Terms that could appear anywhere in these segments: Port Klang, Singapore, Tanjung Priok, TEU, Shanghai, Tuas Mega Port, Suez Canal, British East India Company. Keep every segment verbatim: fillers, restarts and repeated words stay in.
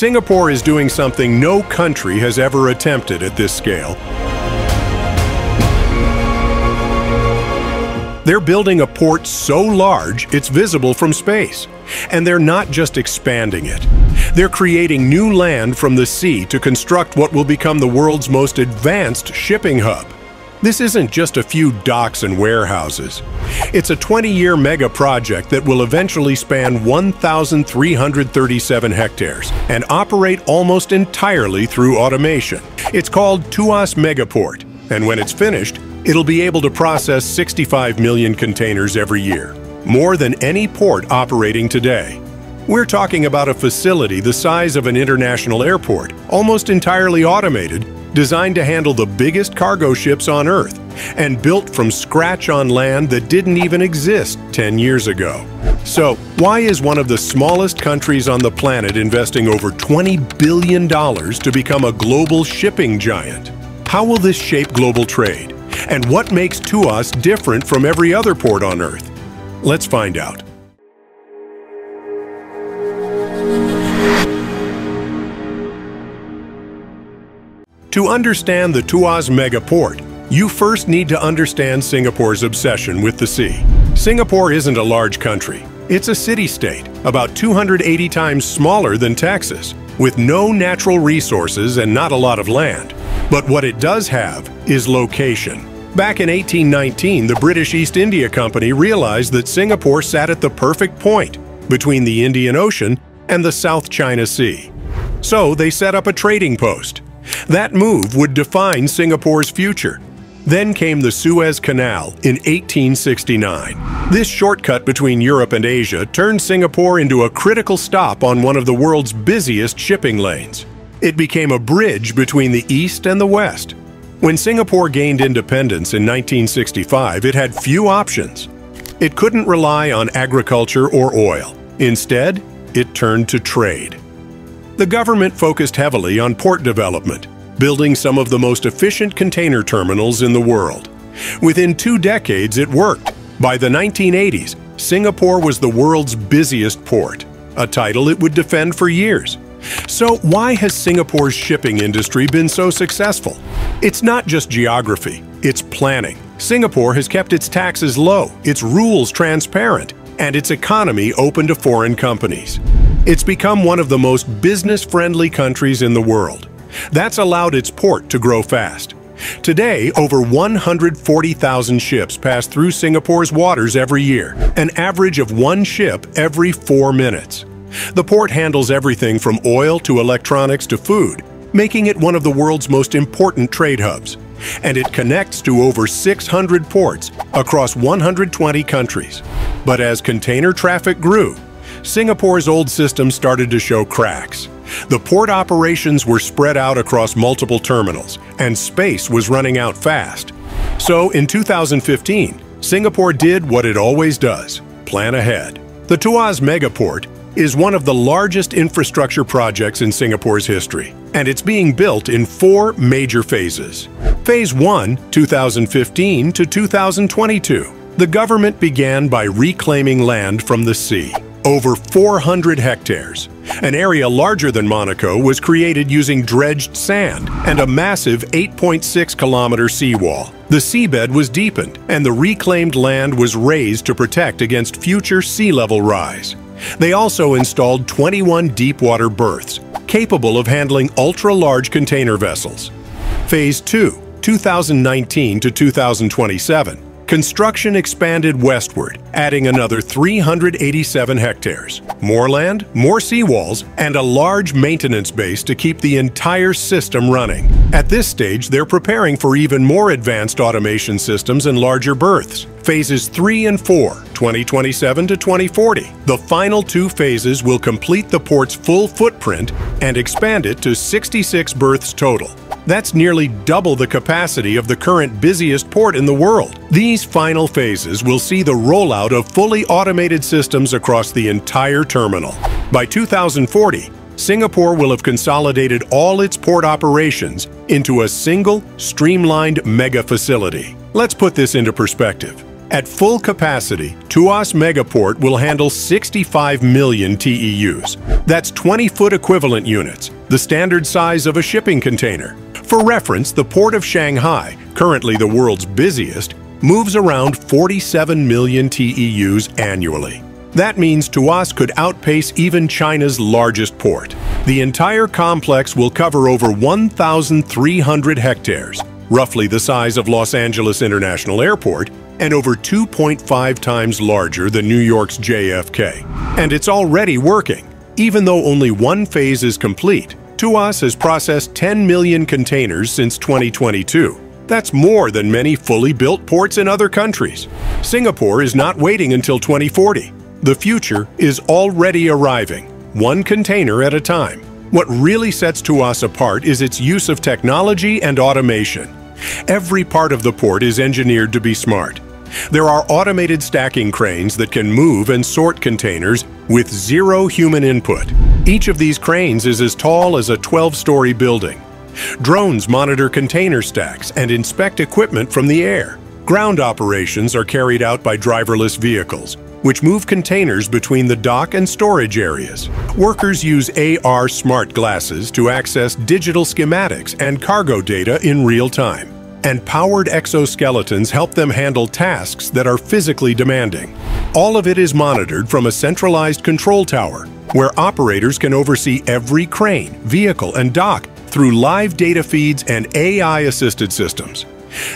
Singapore is doing something no country has ever attempted at this scale. They're building a port so large it's visible from space. And they're not just expanding it. They're creating new land from the sea to construct what will become the world's most advanced shipping hub. This isn't just a few docks and warehouses. It's a twenty-year mega project that will eventually span one thousand three hundred thirty-seven hectares and operate almost entirely through automation. It's called Tuas Mega Port, and when it's finished, it'll be able to process sixty-five million containers every year, more than any port operating today. We're talking about a facility the size of an international airport, almost entirely automated, designed to handle the biggest cargo ships on Earth, and built from scratch on land that didn't even exist ten years ago. So, why is one of the smallest countries on the planet investing over twenty billion dollars to become a global shipping giant? How will this shape global trade? And what makes Tuas different from every other port on Earth? Let's find out. To understand the Tuas Mega Port, you first need to understand Singapore's obsession with the sea. Singapore isn't a large country. It's a city-state, about two hundred eighty times smaller than Texas, with no natural resources and not a lot of land. But what it does have is location. Back in eighteen nineteen, the British East India Company realized that Singapore sat at the perfect point between the Indian Ocean and the South China Sea. So they set up a trading post. That move would define Singapore's future. Then came the Suez Canal in eighteen sixty-nine. This shortcut between Europe and Asia turned Singapore into a critical stop on one of the world's busiest shipping lanes. It became a bridge between the East and the West. When Singapore gained independence in nineteen sixty-five, it had few options. It couldn't rely on agriculture or oil. Instead, it turned to trade. The government focused heavily on port development, building some of the most efficient container terminals in the world. Within two decades, it worked. By the nineteen eighties, Singapore was the world's busiest port, a title it would defend for years. So why has Singapore's shipping industry been so successful? It's not just geography, it's planning. Singapore has kept its taxes low, its rules transparent, and its economy open to foreign companies. It's become one of the most business-friendly countries in the world. That's allowed its port to grow fast. Today, over one hundred forty thousand ships pass through Singapore's waters every year, an average of one ship every four minutes. The port handles everything from oil to electronics to food, making it one of the world's most important trade hubs. And it connects to over six hundred ports across one hundred twenty countries. But as container traffic grew, Singapore's old system started to show cracks. The port operations were spread out across multiple terminals, and space was running out fast. So in two thousand fifteen, Singapore did what it always does, plan ahead. The Tuas Mega Port is one of the largest infrastructure projects in Singapore's history, and it's being built in four major phases. Phase one, two thousand fifteen to two thousand twenty-two. The government began by reclaiming land from the sea. Over four hundred hectares. An area larger than Monaco was created using dredged sand and a massive eight point six kilometer seawall. The seabed was deepened, and the reclaimed land was raised to protect against future sea level rise. They also installed twenty-one deepwater berths, capable of handling ultra-large container vessels. Phase two, two thousand nineteen to two thousand twenty-seven. Construction expanded westward, adding another three hundred eighty-seven hectares. More land, more seawalls, and a large maintenance base to keep the entire system running. At this stage, they're preparing for even more advanced automation systems and larger berths. Phases three and four, twenty twenty-seven to twenty forty. The final two phases will complete the port's full footprint and expand it to sixty-six berths total. That's nearly double the capacity of the current busiest port in the world. These final phases will see the rollout of fully automated systems across the entire terminal. By two thousand forty, Singapore will have consolidated all its port operations into a single, streamlined mega facility. Let's put this into perspective. At full capacity, Tuas Mega Port will handle sixty-five million T E Us. That's twenty-foot equivalent units, the standard size of a shipping container. For reference, the port of Shanghai, currently the world's busiest, moves around forty-seven million T E Us annually. That means Tuas could outpace even China's largest port. The entire complex will cover over one thousand three hundred hectares, roughly the size of Los Angeles International Airport, and over two point five times larger than New York's J F K. And it's already working. Even though only one phase is complete, Tuas has processed ten million containers since twenty twenty-two. That's more than many fully built ports in other countries. Singapore is not waiting until twenty forty. The future is already arriving, one container at a time. What really sets Tuas apart is its use of technology and automation. Every part of the port is engineered to be smart. There are automated stacking cranes that can move and sort containers with zero human input. Each of these cranes is as tall as a twelve-story building. Drones monitor container stacks and inspect equipment from the air. Ground operations are carried out by driverless vehicles, which move containers between the dock and storage areas. Workers use A R smart glasses to access digital schematics and cargo data in real time. And powered exoskeletons help them handle tasks that are physically demanding. All of it is monitored from a centralized control tower, where operators can oversee every crane, vehicle, and dock through live data feeds and A I-assisted systems.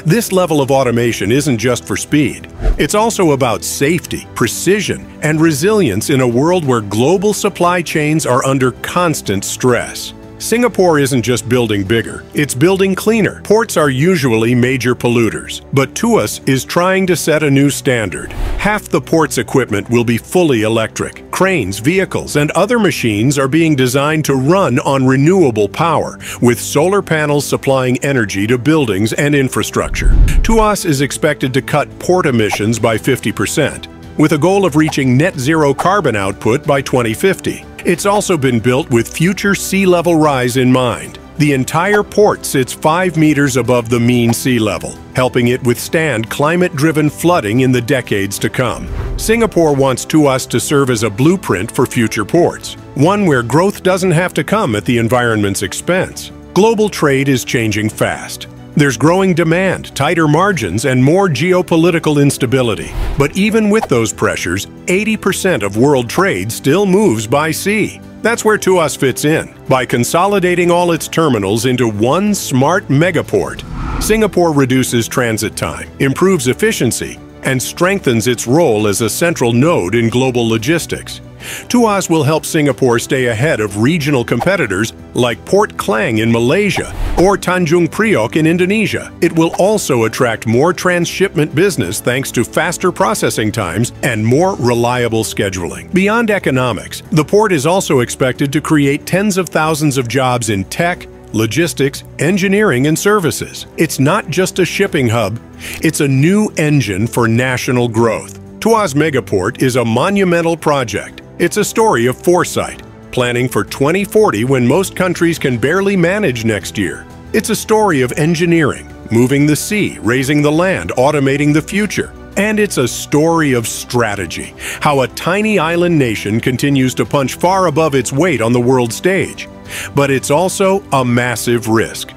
This level of automation isn't just for speed. It's also about safety, precision, and resilience in a world where global supply chains are under constant stress. Singapore isn't just building bigger, it's building cleaner. Ports are usually major polluters, but Tuas is trying to set a new standard. Half the port's equipment will be fully electric. Cranes, vehicles, and other machines are being designed to run on renewable power, with solar panels supplying energy to buildings and infrastructure. Tuas is expected to cut port emissions by fifty percent, with a goal of reaching net zero carbon output by twenty fifty. It's also been built with future sea level rise in mind. The entire port sits five meters above the mean sea level, helping it withstand climate-driven flooding in the decades to come. Singapore wants Tuas to serve as a blueprint for future ports, one where growth doesn't have to come at the environment's expense. Global trade is changing fast. There's growing demand, tighter margins, and more geopolitical instability. But even with those pressures, eighty percent of world trade still moves by sea. That's where Tuas fits in, by consolidating all its terminals into one smart megaport. Singapore reduces transit time, improves efficiency, and strengthens its role as a central node in global logistics. Tuas will help Singapore stay ahead of regional competitors like Port Klang in Malaysia or Tanjung Priok in Indonesia. It will also attract more transshipment business thanks to faster processing times and more reliable scheduling. Beyond economics, the port is also expected to create tens of thousands of jobs in tech, logistics, engineering, and services. It's not just a shipping hub, it's a new engine for national growth. Tuas Megaport is a monumental project. It's a story of foresight, planning for twenty forty when most countries can barely manage next year. It's a story of engineering, moving the sea, raising the land, automating the future. And it's a story of strategy, how a tiny island nation continues to punch far above its weight on the world stage. But it's also a massive risk.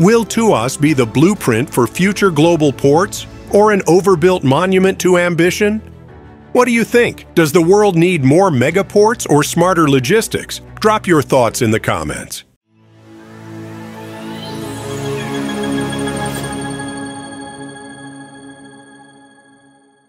Will Tuas be the blueprint for future global ports, or an overbuilt monument to ambition? What do you think? Does the world need more megaports or smarter logistics? Drop your thoughts in the comments.